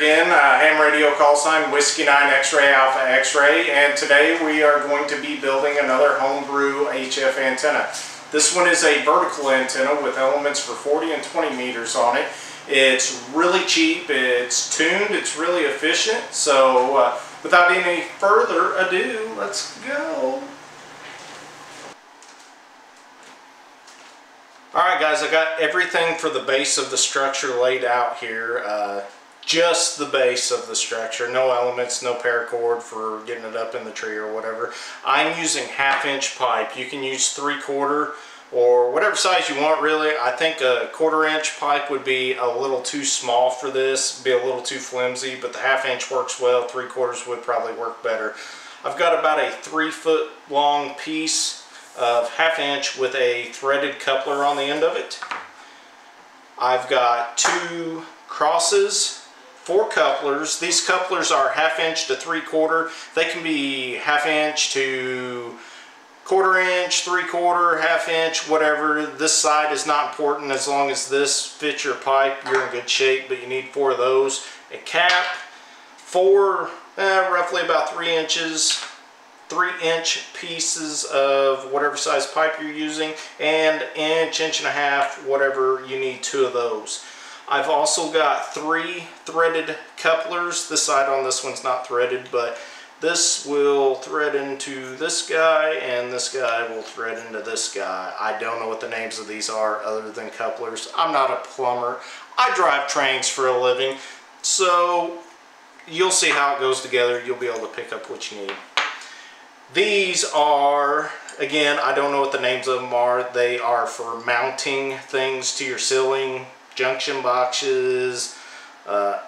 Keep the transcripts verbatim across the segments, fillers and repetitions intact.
again, uh, ham radio call sign Whiskey Nine X-Ray Alpha X-Ray, and today we are going to be building another homebrew H F antenna. This one is a vertical antenna with elements for forty and twenty meters on it. It's really cheap, it's tuned, it's really efficient, so uh, without any further ado, let's go. Alright guys, I got everything for the base of the structure laid out here. Uh, just the base of the structure. No elements, no paracord for getting it up in the tree or whatever. I'm using half inch pipe. You can use three quarter or whatever size you want really. I think a quarter inch pipe would be a little too small for this. Be a little too flimsy, but the half inch works well. Three quarters would probably work better. I've got about a three foot long piece of half inch with a threaded coupler on the end of it. I've got two crosses, four couplers. These couplers are half inch to three quarter. They can be half inch to quarter inch, three quarter, half inch, whatever. This side is not important as long as this fits your pipe. You're in good shape, but you need four of those. A cap, four, eh, roughly about three inches. three inch pieces of whatever size pipe you're using, and inch, inch and a half, whatever you need, two of those. I've also got three threaded couplers. This side on this one's not threaded, but this will thread into this guy and this guy will thread into this guy. I don't know what the names of these are other than couplers. I'm not a plumber. I drive trains for a living, so you'll see how it goes together. You'll be able to pick up what you need. These are, again, I don't know what the names of them are. They are for mounting things to your ceiling, junction boxes. Uh,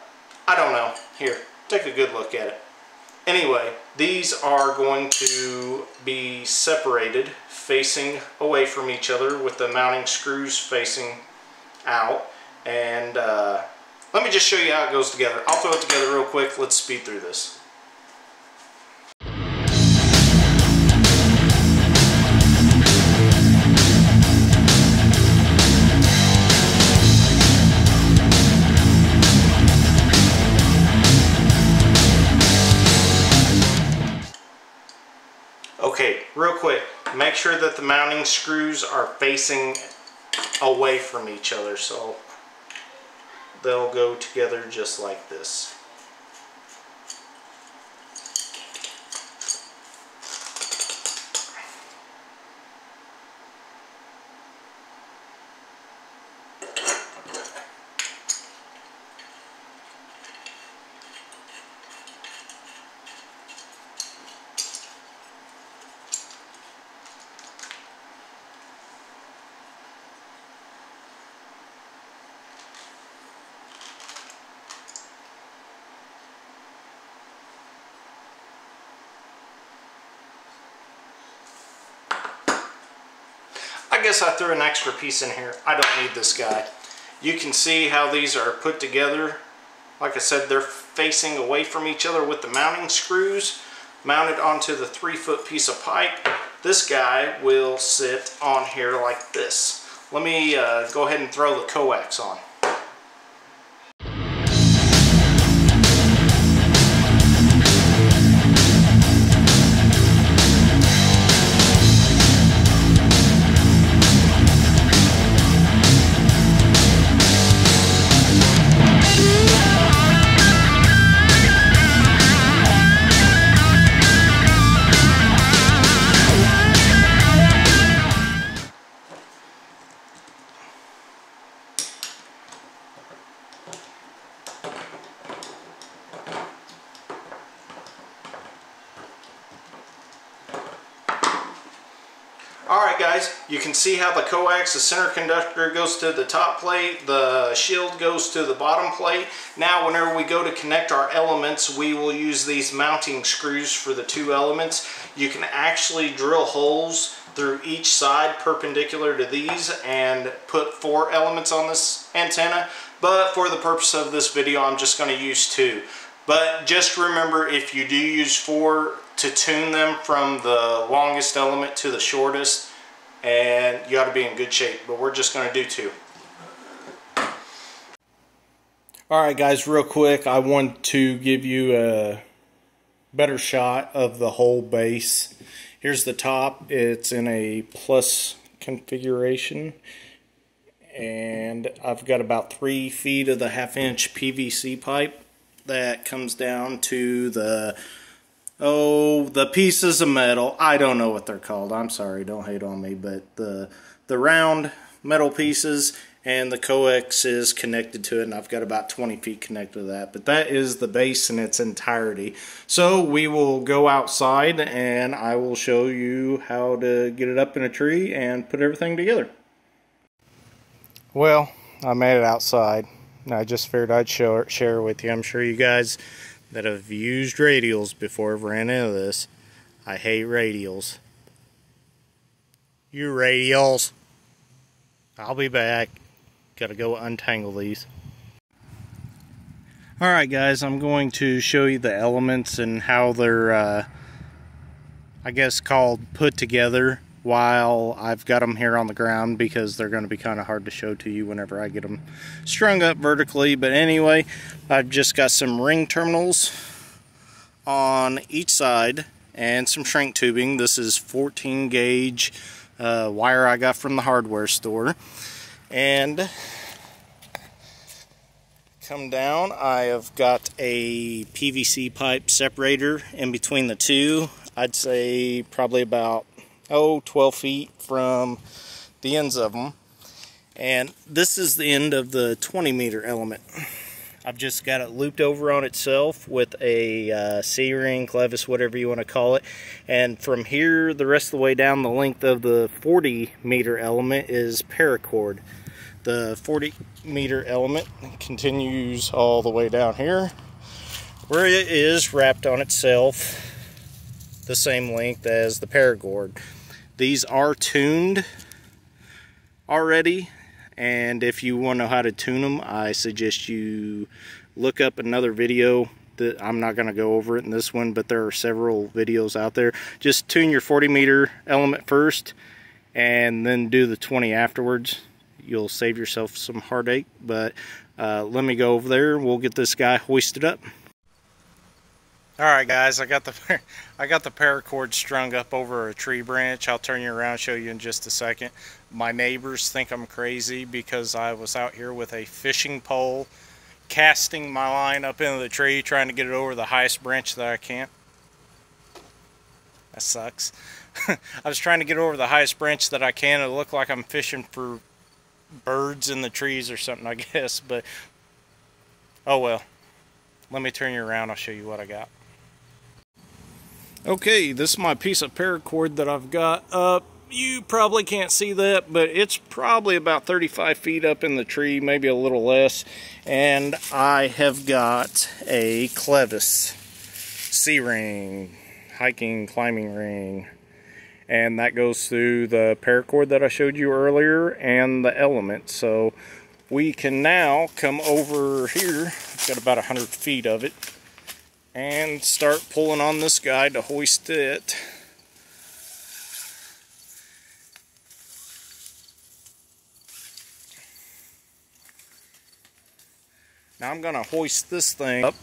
I don't know. Here, take a good look at it. Anyway, these are going to be separated, facing away from each other with the mounting screws facing out. And uh, let me just show you how it goes together. I'll throw it together real quick. Let's speed through this. Real quick, make sure that the mounting screws are facing away from each other, so they'll go together just like this. I guess I threw an extra piece in here. I don't need this guy. You can see how these are put together. Like I said, they're facing away from each other with the mounting screws mounted onto the three foot piece of pipe. This guy will sit on here like this. Let me uh, go ahead and throw the coax on. Alright guys, you can see how the coax, the center conductor goes to the top plate, the shield goes to the bottom plate. Now whenever we go to connect our elements, we will use these mounting screws for the two elements. You can actually drill holes through each side perpendicular to these and put four elements on this antenna. But for the purpose of this video, I'm just going to use two. But just remember, if you do use four, to tune them from the longest element to the shortest, and you ought to be in good shape. But we're just going to do two. Alright guys, real quick, I want to give you a better shot of the whole base. Here's the top. It's in a plus configuration, and I've got about three feet of the half inch P V C pipe that comes down to the, oh, the pieces of metal. I don't know what they're called. I'm sorry, don't hate on me, but the, the round metal pieces, and the coax is connected to it, and I've got about twenty feet connected to that. But that is the base in its entirety. So we will go outside and I will show you how to get it up in a tree and put everything together. Well, I made it outside, and I just figured I'd show, share with you. I'm sure you guys that have used radials before have ran into this. I hate radials. You radials. I'll be back. Gotta go untangle these. Alright guys, I'm going to show you the elements and how they're uh, I guess called put together while I've got them here on the ground, because they're going to be kind of hard to show to you whenever I get them strung up vertically. But anyway, I've just got some ring terminals on each side and some shrink tubing. This is fourteen gauge uh, wire I got from the hardware store. And come down, I have got a P V C pipe separator in between the two. I'd say probably about, oh, twelve feet from the ends of them. And this is the end of the twenty meter element. I've just got it looped over on itself with a uh, C-ring, clevis, whatever you want to call it. And from here, the rest of the way down, the length of the forty meter element is paracord. The forty meter element continues all the way down here, where it is wrapped on itself the same length as the paracord. These are tuned already, and if you want to know how to tune them, I suggest you look up another video. That I'm not going to go over it in this one, but there are several videos out there. Just tune your forty meter element first and then do the twenty afterwards. You'll save yourself some heartache, but uh, let me go over there. We'll get this guy hoisted up. All right, guys, I got the I got the paracord strung up over a tree branch. I'll turn you around and show you in just a second. My neighbors think I'm crazy because I was out here with a fishing pole, casting my line up into the tree, trying to get it over the highest branch that I can. That sucks. I was trying to get over the highest branch that I can. It looked like I'm fishing for birds in the trees or something, I guess, but oh well. Let me turn you around, I'll show you what I got. Okay, this is my piece of paracord that I've got up. You probably can't see that, but it's probably about thirty-five feet up in the tree, maybe a little less. And I have got a clevis C-ring, hiking, climbing ring. And that goes through the paracord that I showed you earlier and the element. So we can now come over here, I've got about one hundred feet of it, and start pulling on this guy to hoist it. Now I'm going to hoist this thing up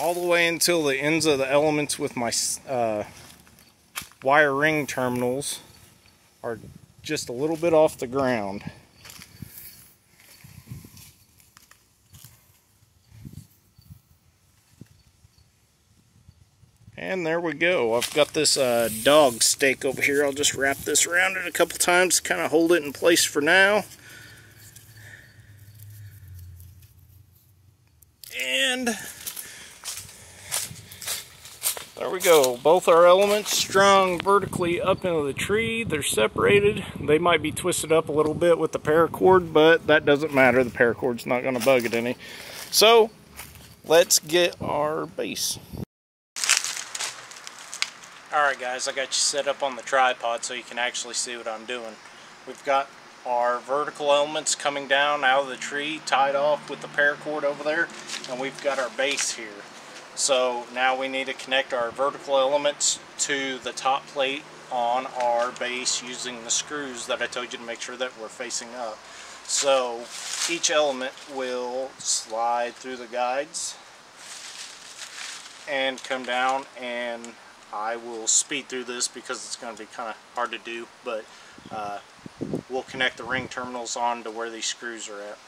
all the way until the ends of the elements with my uh, wire ring terminals are just a little bit off the ground. And there we go. I've got this uh, dog stake over here. I'll just wrap this around it a couple times, kind of hold it in place for now. And there we go. Both our elements strung vertically up into the tree. They're separated. They might be twisted up a little bit with the paracord, but that doesn't matter. The paracord's not going to bug it any. So let's get our base. Alright guys, I got you set up on the tripod so you can actually see what I'm doing. We've got our vertical elements coming down out of the tree, tied off with the paracord over there, and we've got our base here. So now we need to connect our vertical elements to the top plate on our base using the screws that I told you to make sure that we're facing up. So each element will slide through the guides and come down, and I will speed through this because it's going to be kind of hard to do, but uh, we'll connect the ring terminals on to where these screws are at.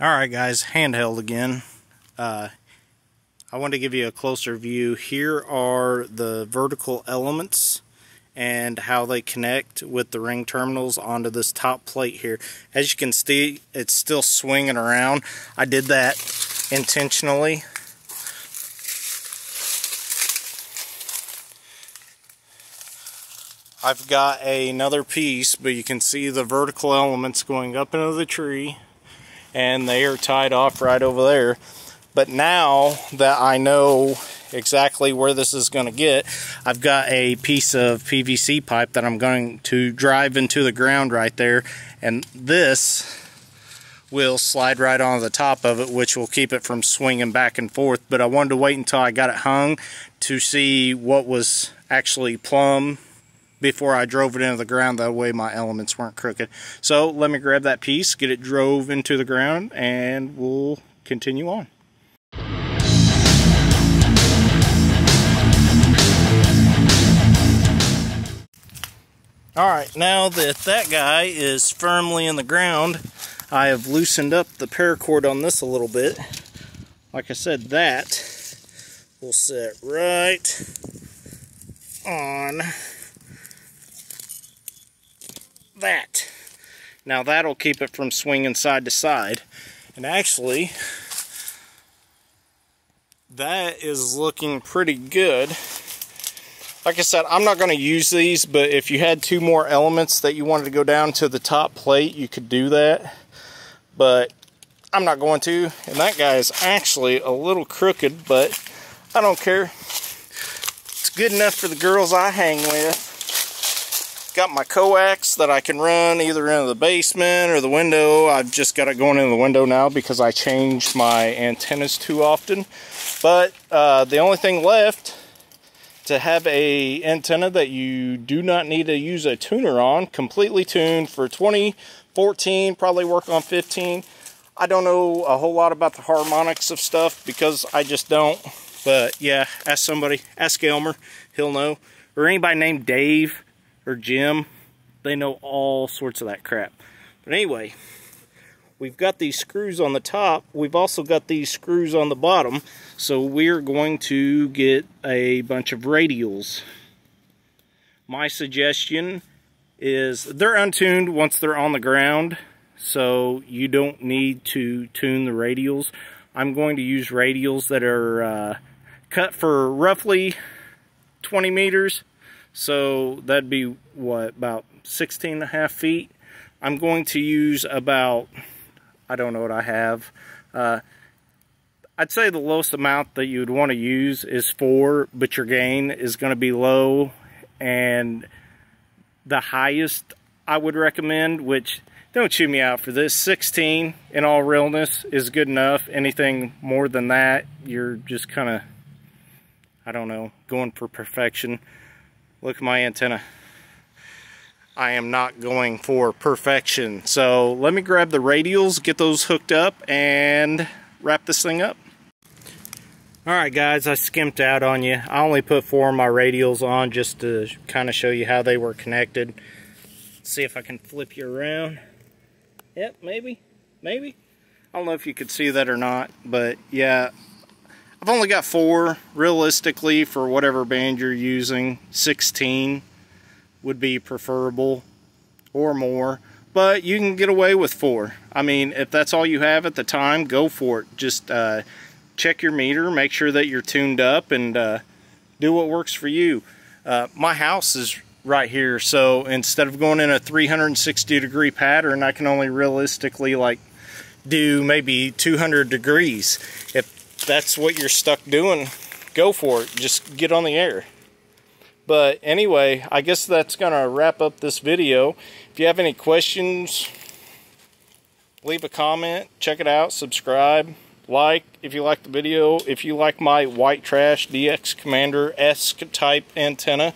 Alright guys, handheld again. Uh, I want to give you a closer view. Here are the vertical elements and how they connect with the ring terminals onto this top plate here. As you can see, it's still swinging around. I did that intentionally. I've got a, another piece, but you can see the vertical elements going up into the tree, and they are tied off right over there. But now that I know exactly where this is going to get, I've got a piece of P V C pipe that I'm going to drive into the ground right there, and this will slide right onto the top of it, which will keep it from swinging back and forth. But I wanted to wait until I got it hung to see what was actually plumb before I drove it into the ground, that way my elements weren't crooked. So let me grab that piece, get it drove into the ground, and we'll continue on. Alright, now that that guy is firmly in the ground, I have loosened up the paracord on this a little bit. Like I said, that will sit right on that. Now that'll keep it from swinging side to side. And actually, that is looking pretty good. Like I said, I'm not going to use these, but if you had two more elements that you wanted to go down to the top plate, you could do that. But I'm not going to. And that guy is actually a little crooked, but I don't care. It's good enough for the girls I hang with. Got my coax that I can run either into the basement or the window. I've just got it going into the window now because I change my antennas too often. But uh, the only thing left to have a antenna that you do not need to use a tuner on, completely tuned for twenty, fourteen, probably work on fifteen. I don't know a whole lot about the harmonics of stuff because I just don't. But yeah, ask somebody, ask Elmer, he'll know. Or anybody named Dave or Jim, they know all sorts of that crap. But anyway, we've got these screws on the top, we've also got these screws on the bottom, so we're going to get a bunch of radials. My suggestion is, they're untuned once they're on the ground, so you don't need to tune the radials. I'm going to use radials that are uh, cut for roughly twenty meters. So that'd be what, about sixteen and a half feet. I'm going to use about, I don't know what I have. Uh, I'd say the lowest amount that you'd want to use is four, but your gain is going to be low. And the highest I would recommend, which don't chew me out for this, sixteen in all realness is good enough. Anything more than that, you're just kind of, I don't know, going for perfection. Look at my antenna. I am not going for perfection. So let me grab the radials, get those hooked up, and wrap this thing up. Alright guys, I skimped out on you. I only put four of my radials on just to kind of show you how they were connected. Let's see if I can flip you around. Yep, maybe, maybe. I don't know if you could see that or not, but yeah. I've only got four, realistically, for whatever band you're using. sixteen would be preferable, or more, but you can get away with four. I mean, if that's all you have at the time, go for it. Just uh, check your meter, make sure that you're tuned up, and uh, do what works for you. Uh, my house is right here, so instead of going in a three hundred sixty degree pattern, I can only realistically like do maybe two hundred degrees. If that's what you're stuck doing, go for it. Just get on the air. But anyway, I guess that's going to wrap up this video. If you have any questions, leave a comment, check it out, subscribe, like if you like the video. If you like my white trash D X Commander-esque type antenna,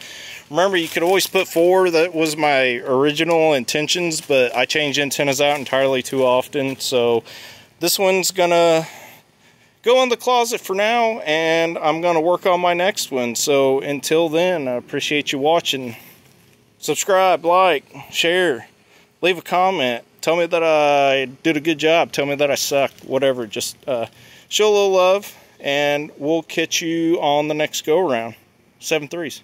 remember you could always put four. That was my original intentions, but I change antennas out entirely too often. So this one's going to go in the closet for now, and I'm going to work on my next one. So until then, I appreciate you watching. Subscribe, like, share, leave a comment. Tell me that I did a good job. Tell me that I sucked. Whatever. Just uh, show a little love, and we'll catch you on the next go-around. seven threes.